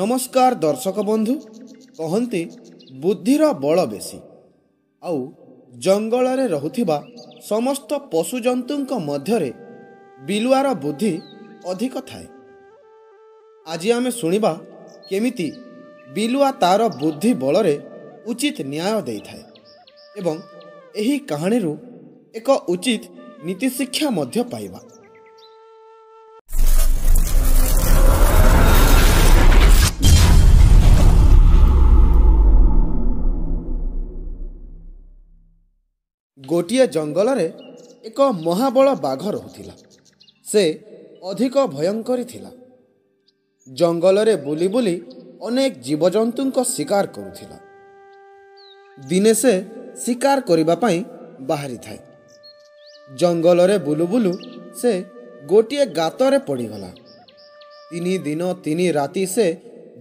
নমস্কার দর্শক বন্ধু। কহନ୍ତି বুদ্ধির বল বেশি। আউ জঙ্গলরে রহুথিবা সমস্ত পশুজন্তুঙ্ক মধ্যরে বিলুয়ার বুদ্ধি অধিক থাকে। আজি আমি শুনিবা কেমিতি বিলুয়া তার বুদ্ধি বলরে উচিত ন্যায় দেইথায় এবং এই কাহিনীরু এক উচিত নীতিশিক্ষা মধ্য পাইবা। ଗୋଟିଏ ଜଙ୍ଗଲରେ ଏକ ମହାବଳ ବାଘ ରହୁଥିଲା। ସେ ଅଧିକ ଭୟଙ୍କରୀ ଥିଲା। ଜଙ୍ଗଲରେ ବୁଲି ବୁଲି ଅନେକ ଜୀବଜନ୍ତୁଙ୍କ ଶିକାର କରୁଥିଲା। ଦିନେ ସେ ଶିକାର କରିବା ପାଇଁ ବାହାରିଥାଏ। ଜଙ୍ଗଲରେ ବୁଲୁ ବୁଲୁ ସେ ଗୋଟିଏ ଗାତରେ ପଡ଼ିଗଲା। 3 ଦିନ 3 ରାତି ସେ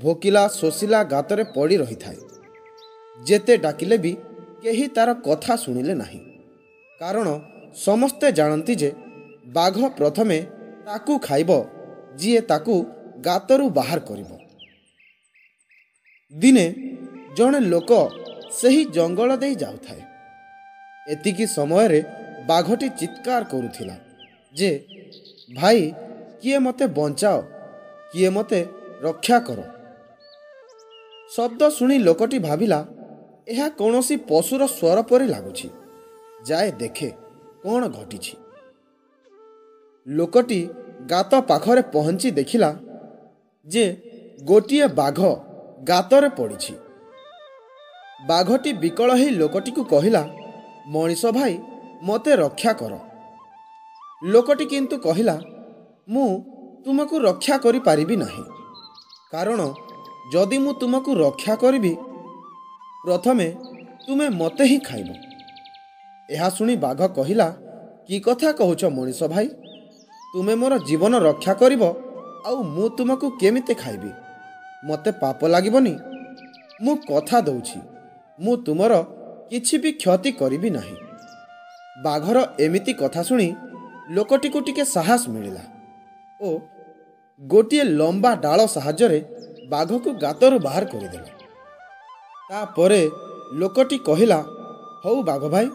ଭୋକିଲା ଶୋଷିଲା ଗାତରେ ପଡ଼ି ରହିଥାଏ। ଯେତେ ଡାକିଲେ ବି କେହି ତାର କଥା ଶୁଣିଲେ ନାହିଁ। କାରଣ ସମସ୍ତେ ଜାଣନ୍ତି ଯେ ବାଘ ପ୍ରଥମେ ତାକୁ ଖାଇବ ଯିଏ ତାକୁ ଗାତରୁ ବାହାର କରିବ। ଦିନେ ଜଣେ ଲୋକ ସେହି ଜଙ୍ଗଲ ଦେଇ ଯାଉଥାଏ। ଏତିକି ସମୟରେ ବାଘଟି ଚିତ୍କାର କରୁଥିଲା ଯେ, ଭାଇ କିଏ ମୋତେ ବଞ୍ଚାଅ, କିଏ ମୋତେ ରକ୍ଷା କର। ଶବ୍ଦ ଶୁଣି ଲୋକଟି ଭାବିଲା, ଏହା କୌଣସି ପଶୁର ସ୍ୱର ପରି ଲାଗୁଛି, ଯାଏ ଦେଖେ କ'ଣ ଘଟିଛି। ଲୋକଟି ଗାତ ପାଖରେ ପହଞ୍ଚି ଦେଖିଲା ଯେ ଗୋଟିଏ ବାଘ ଗାତରେ ପଡ଼ିଛି। ବାଘଟି ବିକଳ ହୋଇ ଲୋକଟିକୁ କହିଲା, ମଣିଷ ଭାଇ ମୋତେ ରକ୍ଷା କର। ଲୋକଟି କିନ୍ତୁ କହିଲା, ମୁଁ ତୁମକୁ ରକ୍ଷା କରିପାରିବି ନାହିଁ, କାରଣ ଯଦି ମୁଁ ତୁମକୁ ରକ୍ଷା କରିବି ପ୍ରଥମେ ତୁମେ ମୋତେ ହିଁ ଖାଇବ। ଏହା ଶୁଣି ବାଘ କହିଲା, କି କଥା କହୁଛ ମଣିଷ ଭାଇ, ତୁମେ ମୋର ଜୀବନ ରକ୍ଷା କରିବ, ଆଉ ମୁଁ ତୁମକୁ କେମିତି ଖାଇବି? ମୋତେ ପାପ ଲାଗିବନି, ମୁଁ କଥା ଦେଉଛି, ମୁଁ ତୁମର କିଛି ବି କ୍ଷତି କରିବି ନାହିଁ। ବାଘର ଏମିତି କଥା ଶୁଣି ଲୋକଟିକୁ ଟିକେ ସାହସ ମିଳିଲା ଓ ଗୋଟିଏ ଲମ୍ବା ଡାଳ ସାହାଯ୍ୟରେ ବାଘକୁ ଗାତରୁ ବାହାର କରିଦେଲା। ତାପରେ ଲୋକଟି କହିଲା, ହଉ ବାଘ ଭାଇ,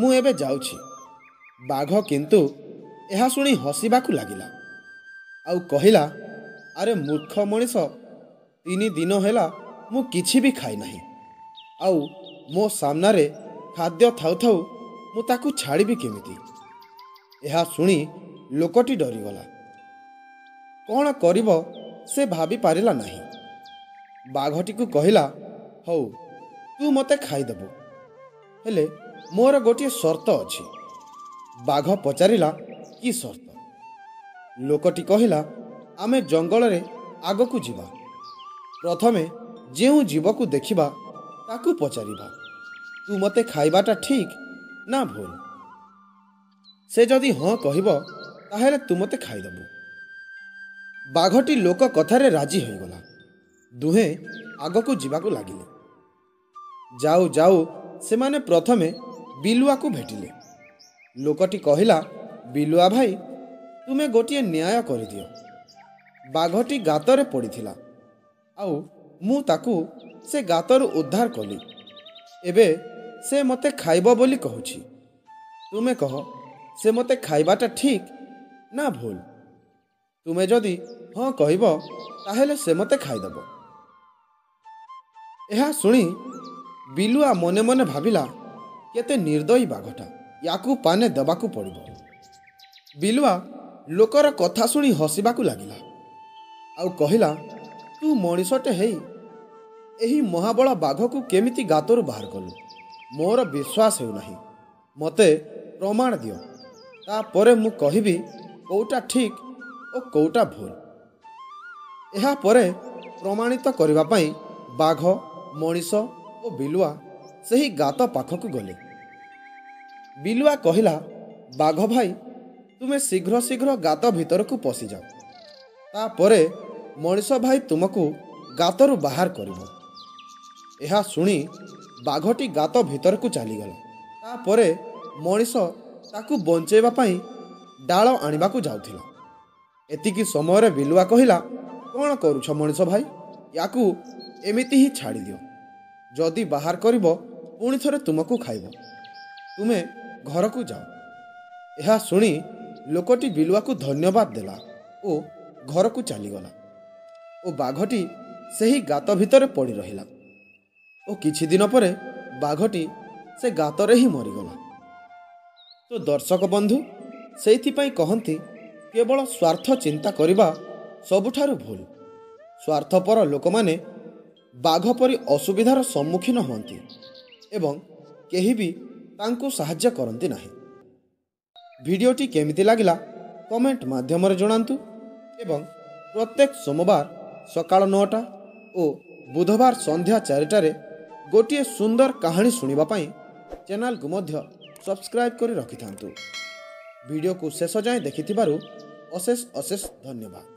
ମୁଁ ଏବେ ଯାଉଛି। ବାଘ କିନ୍ତୁ ଏହା ଶୁଣି ହସିବାକୁ ଲାଗିଲା ଆଉ କହିଲା, ଆରେ ମୂର୍ଖ ମଣିଷ, 3 ଦିନ ହେଲା ମୁଁ କିଛି ବି ଖାଇନାହିଁ, ଆଉ ମୋ ସାମ୍ନାରେ ଖାଦ୍ୟ ଥାଉ ଥାଉ ମୁଁ ତାକୁ ଛାଡ଼ିବି କେମିତି? ଏହା ଶୁଣି ଲୋକଟି ଡରିଗଲା। କ'ଣ କରିବ ସେ ଭାବିପାରିଲା ନାହିଁ। ବାଘଟିକୁ କହିଲା, ହଉ ତୁ ମୋତେ ଖାଇଦେବୁ, ହେଲେ ମୋର ଗୋଟିଏ ସର୍ତ୍ତ ଅଛି। ବାଘ ପଚାରିଲା, କି ସର୍ତ୍ତ? ଲୋକଟି କହିଲା, ଆମେ ଜଙ୍ଗଲରେ ଆଗକୁ ଯିବା, ପ୍ରଥମେ ଯେଉଁ ଜୀବକୁ ଦେଖିବା ତାକୁ ପଚାରିବା, ତୁ ମୋତେ ଖାଇବାଟା ଠିକ୍ ନା ଭୁଲ? ସେ ଯଦି ହଁ କହିବ ତାହେଲେ ତୁ ମୋତେ ଖାଇଦେବୁ। ବାଘଟି ଲୋକ କଥାରେ ରାଜି ହୋଇଗଲା। ଦୁହେଁ ଆଗକୁ ଯିବାକୁ ଲାଗିଲେ। ଯାଉ ଯାଉ ସେମାନେ ପ୍ରଥମେ ବିଲୁଆକୁ ଭେଟିଲେ। ଲୋକଟି କହିଲା, ବିଲୁଆ ଭାଇ, ତୁମେ ଗୋଟିଏ ନ୍ୟାୟ କରିଦିଅ। ବାଘଟି ଗାତରେ ପଡ଼ିଥିଲା ଆଉ ମୁଁ ତାକୁ ସେ ଗାତରୁ ଉଦ୍ଧାର କଲି। ଏବେ ସେ ମୋତେ ଖାଇବ ବୋଲି କହୁଛି। ତୁମେ କହ, ସେ ମୋତେ ଖାଇବାଟା ଠିକ୍ ନା ଭୁଲ? ତୁମେ ଯଦି ହଁ କହିବ ତାହେଲେ ସେ ମୋତେ ଖାଇଦେବ। ଏହା ଶୁଣି ବିଲୁଆ ମନେ ମନେ ଭାବିଲା, କେତେ ନିର୍ଦ୍ଦୟୀ ବାଘଟା, ୟାକୁ ପାନେ ଦେବାକୁ ପଡ଼ିବ। ବିଲୁଆ ଲୋକର କଥା ଶୁଣି ହସିବାକୁ ଲାଗିଲା ଆଉ କହିଲା, ତୁ ମଣିଷଟେ ହେଇ ଏହି ମହାବଳ ବାଘକୁ କେମିତି ଗାତରୁ ବାହାର କଲୁ? ମୋର ବିଶ୍ୱାସ ହେଉନାହିଁ, ମୋତେ ପ୍ରମାଣ ଦିଅ, ତାପରେ ମୁଁ କହିବି କେଉଁଟା ଠିକ୍ ଓ କେଉଁଟା ଭୁଲ। ଏହାପରେ ପ୍ରମାଣିତ କରିବା ପାଇଁ ବାଘ, ମଣିଷ ଓ ବିଲୁଆ ସେହି ଗାତ ପାଖକୁ ଗଲେ। ବିଲୁଆ କହିଲା, ବାଘ ଭାଇ, ତୁମେ ଶୀଘ୍ର ଗାତ ଭିତରକୁ ପଶିଯାଅ, ତାପରେ ମଣିଷ ଭାଇ ତୁମକୁ ଗାତରୁ ବାହାର କରିବ। ଏହା ଶୁଣି ବାଘଟି ଗାତ ଭିତରକୁ ଚାଲିଗଲା। ତାପରେ ମଣିଷ ତାକୁ ବଞ୍ଚାଇବା ପାଇଁ ଡାଳ ଆଣିବାକୁ ଯାଉଥିଲା। ଏତିକି ସମୟରେ ବିଲୁଆ କହିଲା, କ'ଣ କରୁଛ ମଣିଷ ଭାଇ, ୟାକୁ ଏମିତି ହିଁ ଛାଡ଼ିଦିଅ। ଯଦି ବାହାର କରିବ ପୁଣି ଥରେ ତୁମକୁ ଖାଇବ। ତୁମେ ଘରକୁ ଯାଅ। ଏହା ଶୁଣି ଲୋକଟି ବିଲୁଆକୁ ଧନ୍ୟବାଦ ଦେଲା ଓ ଘରକୁ ଚାଲିଗଲା ଓ ବାଘଟି ସେହି ଗାତ ଭିତରେ ପଡ଼ି ରହିଲା ଓ କିଛିଦିନ ପରେ ବାଘଟି ସେ ଗାତରେ ହିଁ ମରିଗଲା। ତ ଦର୍ଶକ ବନ୍ଧୁ, ସେଇଥିପାଇଁ କହନ୍ତି କେବଳ ସ୍ୱାର୍ଥ ଚିନ୍ତା କରିବା ସବୁଠାରୁ ଭୁଲ। ସ୍ୱାର୍ଥପର ଲୋକମାନେ ବାଘ ପରି ଅସୁବିଧାର ସମ୍ମୁଖୀନ ହୁଅନ୍ତି ଏବଂ କେହି ବି ତାଙ୍କୁ ସାହାଯ୍ୟ କରନ୍ତି ନାହିଁ। ଭିଡ଼ିଓଟି କେମିତି ଲାଗିଲା କମେଣ୍ଟ ମାଧ୍ୟମରେ ଜଣାନ୍ତୁ ଏବଂ ପ୍ରତ୍ୟେକ ସୋମବାର ସକାଳ 9ଟା ଓ ବୁଧବାର ସନ୍ଧ୍ୟା 4ଟାରେ ଗୋଟିଏ ସୁନ୍ଦର କାହାଣୀ ଶୁଣିବା ପାଇଁ ଚ୍ୟାନେଲକୁ ମଧ୍ୟ ସବସ୍କ୍ରାଇବ୍ କରି ରଖିଥାନ୍ତୁ। ଭିଡ଼ିଓକୁ ଶେଷ ଯାଏଁ ଦେଖିଥିବାରୁ ଅଶେଷ ଅଶେଷ ଧନ୍ୟବାଦ।